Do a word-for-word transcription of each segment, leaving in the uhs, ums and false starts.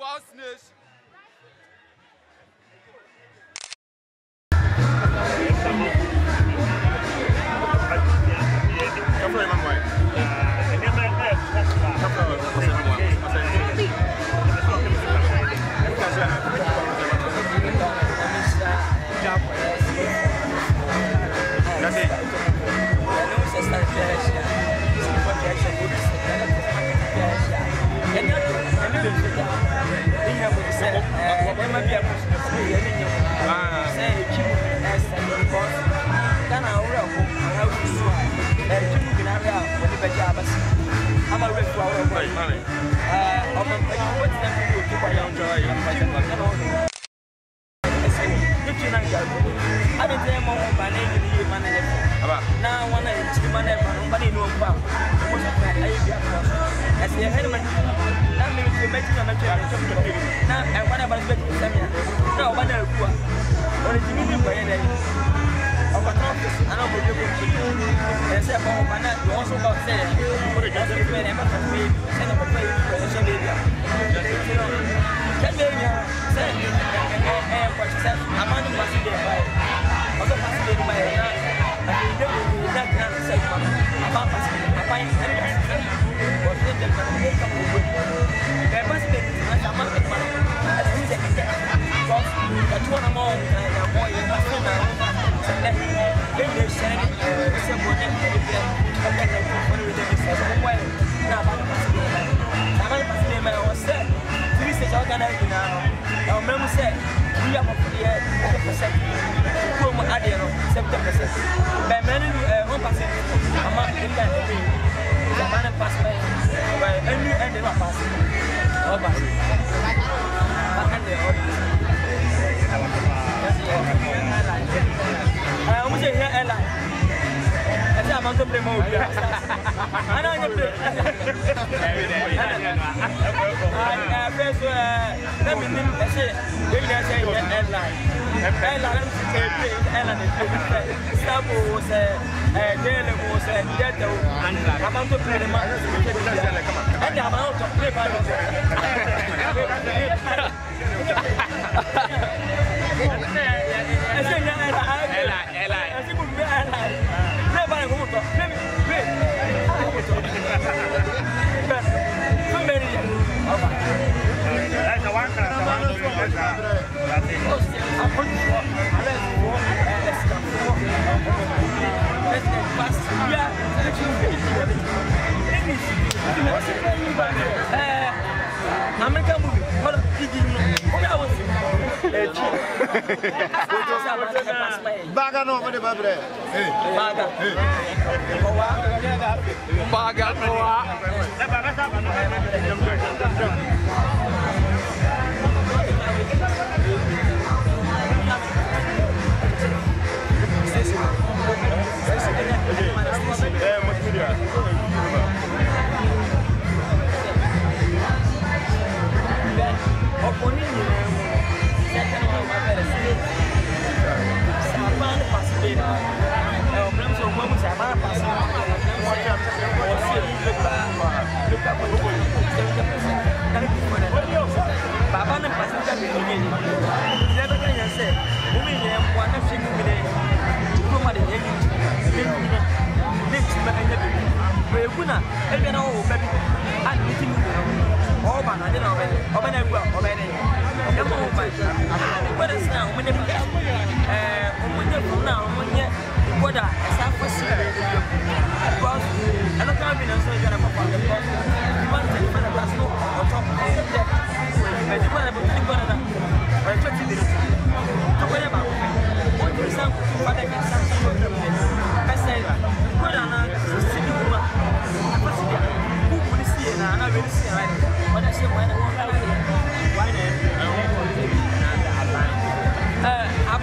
Bosnish. I'm a rich flower of money. I'm a what's that you do by young girl? I mean, they're more by name in the money. Now, one of the money, nobody knows about. As the element, that means you're making a matter of something. Now, and what about the family? No, what are you? What is the meaning by any? Of a conference, and I'm going to and say, oh, my not you also got said, put it doesn't mean I'm not going to send up a play for social media. That baby said, and what she said, I'm not going to get by it. I'm not going to get by it. I mean, you don't have to say, I'm not going to get by it. I'm not going to get by it.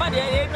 Yeah, yeah.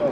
I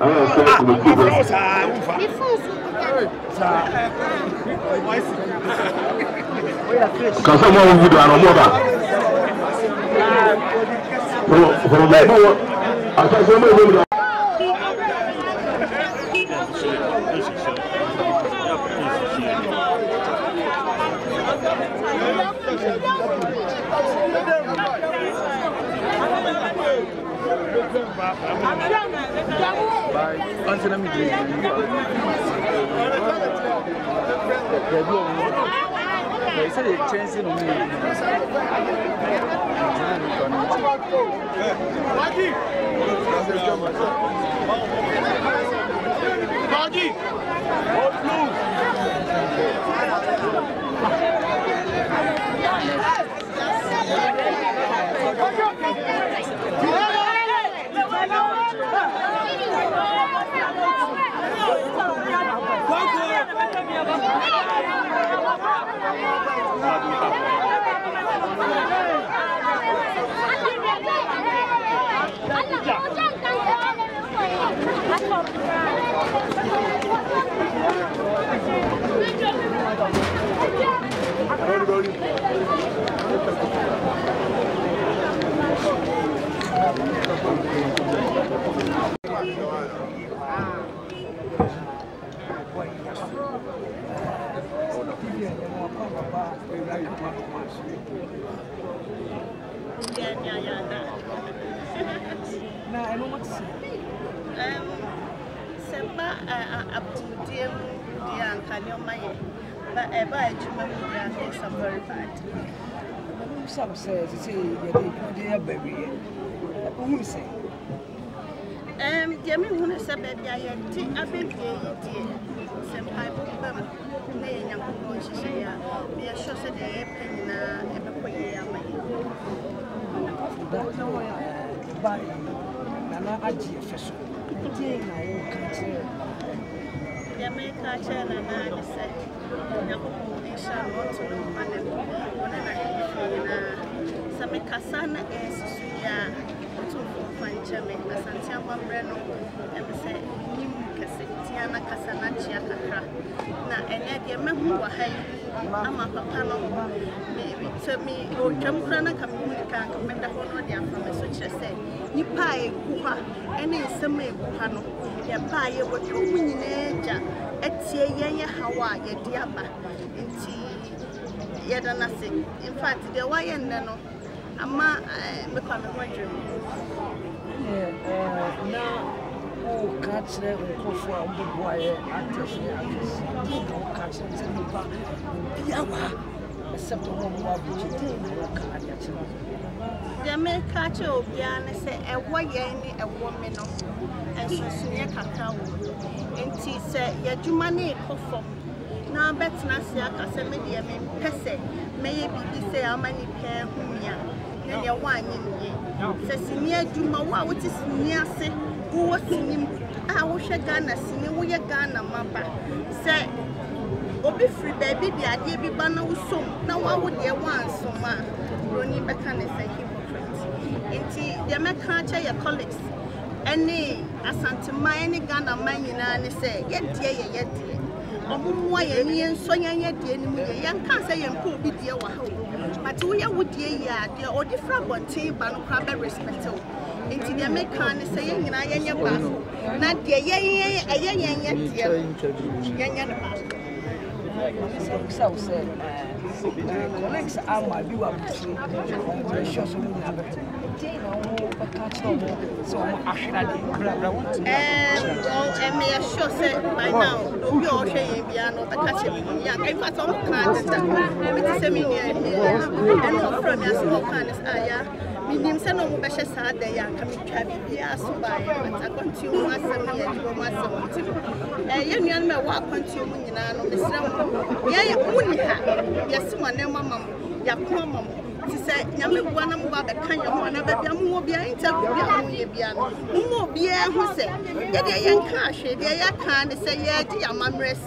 to say, Yamibuanam about the kind of one of the Yamobia and Tabian. Umobia, who said, Yet they are cash, they are kind, they say, Yet they are mamres,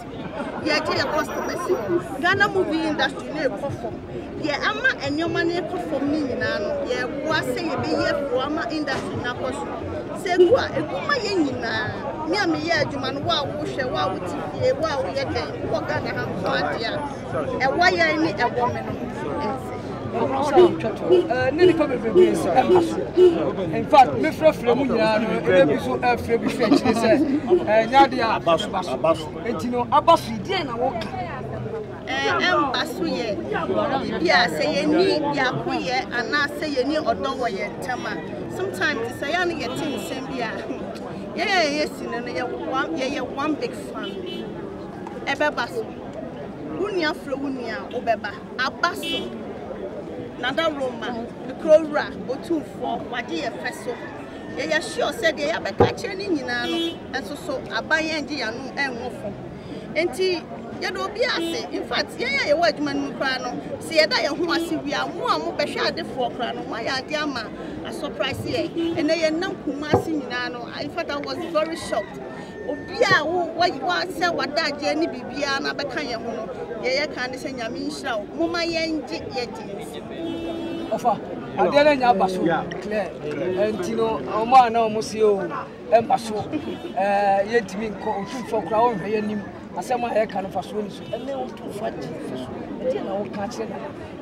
Yet they are customers. Ghana movie industry, they perform. Yeah, Ama and your money perform me, and yeah, was say, be here for Ama industry, Nakos. Say, what a woman. Miami, yeah, Juman, wow, Wusha, wow, wow, Yaka, Wagana, Hampshire, and why I need a woman. In fact, Mister Flamunia, and Nadia Abbas, and you know, Abbas, he didn't walk. And Basuye, yeah, say any Yakuye, and I say any Odowaye, Tama. Sometimes say only get things, Sambia. Yeah, yes, you know, you're one, you're one big fan. Ebebaso, Unia Flunia, Obeba, Abaso, Nada Roma, the Crowra, Otu for Wadia Fesso. They are sure said they are catching in Yano, and so so Abayandi and Mofo. And tea, Yadobiase, in fact, yeah, a workman crano, say that you want to see we are more more beside for crano, my idea. Surprised here, and they are now Kumasi. In fact, I was very shocked. Obia, what you want, say what that Jenny Bibiana Bacayano, Yea Candice and Yamin Shaw, Mumma Yanji Yetis. Offer, I didn't have Basu, Claire, and Tino, Omano, Museo, and Basu, yet to me, two for crown, Vianim, as some hair can of us, and they want to fight. And then I will catch them,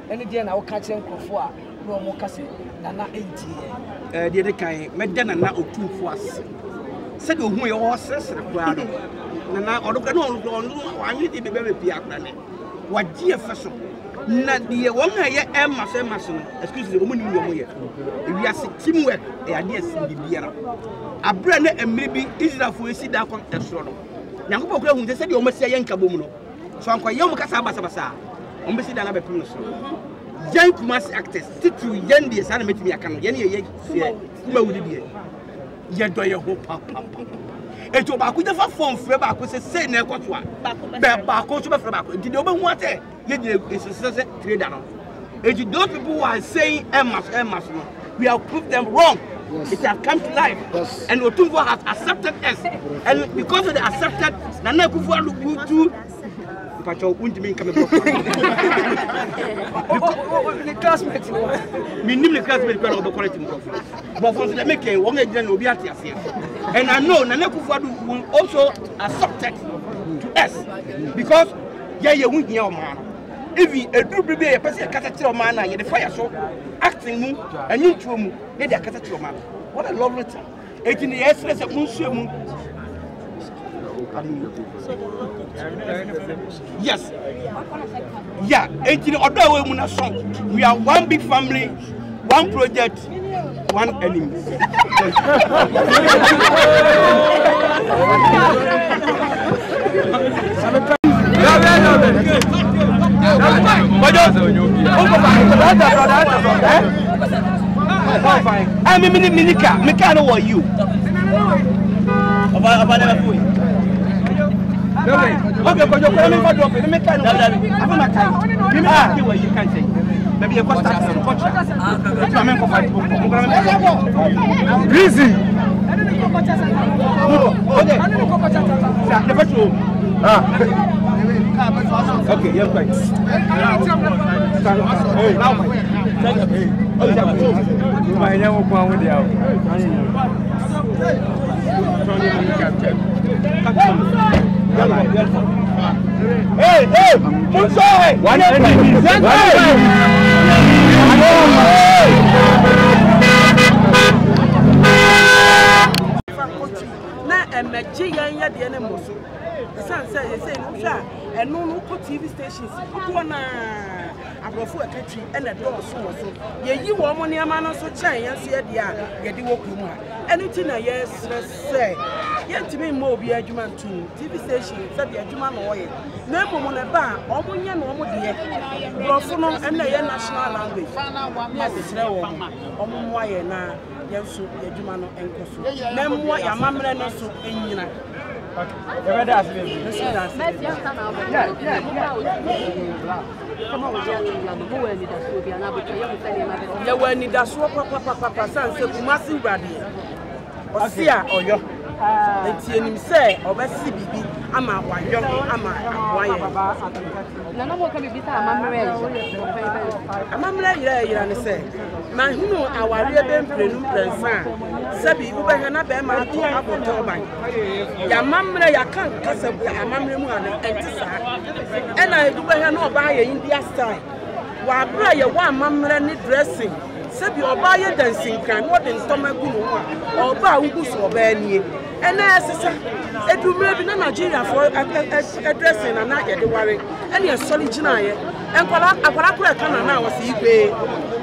and again I will catch them for no more casting. Nana eighty. Eh, the other kind, Medina, not two for us. Said who your horses required. Nana, or no, I need to be very piano. What dear fashion? Not the one I am, Master excuse the woman in your way. If you are sitting well, the ideas in the beer. A brand and maybe Israel for you sit down from Esron. Now, they said you almost say Yankabuno. So I'm quite young Casabasa. Almost another person. Young Kumasi actors, stick to young days, and make me a can. Yenny, yea, who would be? Yet do your hope, papa. A tobacco never formed Frebac was a saint Nelcotua. Baco to Frebac, did over water, yet is a sunset trade down. And you those people who are saying, Emmas, Emmas, we have proved them wrong. It has come to life, and Otumbo has accepted us. And because of the acceptance, Nana Kufu look to. The classmates, minimum classmates, but the quality of making one will be at your fear. And I know Nanakufu will also accept it to us because, yeah, you won't hear man. If you do be a person, a man, and the fire so acting move and you two move, they are catastrophic man. What a lovely time. Eighteen years, let's say, yes. Yeah. Eighteen other women are song. We are one big family, one project, one enemy. I'm a mini minica. Mechanic, who are you? Okay, because you're coming for dropping. Let me tell you. I don't know time. Let me ask you what you can say. Maybe you're going to start some culture. I'm going to fight for you. Greasy. I don't know what you're saying. I don't know what you're saying. The petrol. Ah. Okay, you're right. Now, my name will come with you. Hey, hey, Musa! One enemy. Now, and the the sun says, and no local T V stations. I go for a country and a door so. Yeah, you are money a man or so giant, see, yeah, you walk more. Anything I yes, let's say. Yet to me, more be a human too. T V station, said the human oil. No woman a bar, or one young woman, and the national language. Yes, it's no one. Or one wire now, yes, the human and Kosu. No more, your mamma and also in Yuna. I Sabi, we have not been married for half a time. Your mom and your cousin, cousin, your mom and my aunt, auntie, and I do we have not buy India style. Our brother, our mom and need dressing. Sabi, our brother dancing can more than stomach gunu. Our brother who goes to Benin, and I say, I do maybe not Nigeria for a dressing and not get the worry. And you're solid Nigeria, and what I what I could have done now was eBay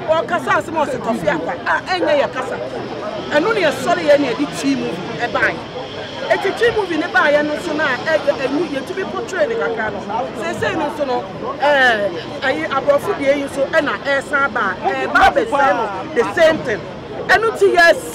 or Casa Simos to Fiapa. Ah, any your Casa. And only a sorry any tree movie a buy. It's a tree movie in a buy and also now a movie to be portrayed in a canoe. They say no, so I brought food here, so and I air samba, and Barbet, the same thing. And not yes,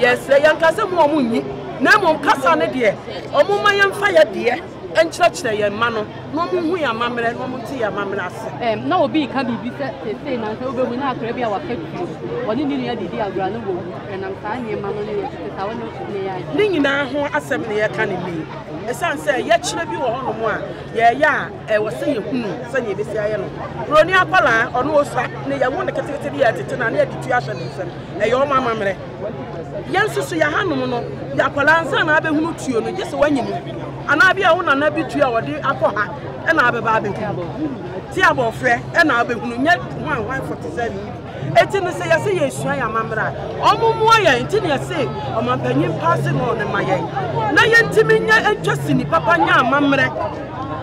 yes, the young cousin Momuni, Nemo Cassane dear, or Momayan fire dear, and church there, Mano, no more we are mamma and Momutia mamma. No, be can be the same as over when I grab our factory. What in the idea of Granova and I'm tiny mamma. Ningina, who assembly can be. A son said, yet should be one more. Yeah, yeah, I was saying, hm, Sunny Viciano. Ronia Pala or no sack, near one of the category at the Tanania to Yashan, a your mamma. Yes, so your Hanuman, your Palansan, I will move to you just when you move. And I be a one and I be two hours, and I'll be babbling. Tiabo Frey, and I'll be yet one wife for the seven. It's in the say, I say, yes, I am Mamma. Almost why I intend to say, or my opinion passing on in my end. Now, you're timid and just in the Papa Mamma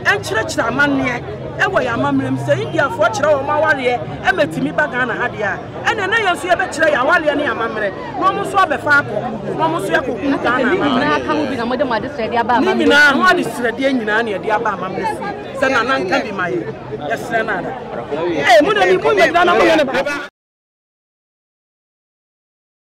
and Church Mania, and why I'm Mamma saying, you are fortunate or my warrior, and met me back on Hadia. And then I see a betray a warrior near Mamma, almost swab a farm, almost Yaku. I can't be a mother, my sister, dear Baba. What is the dear Nania, dear Baba? Sana can be my yes, Senada. Hey, Muda, you couldn't have done a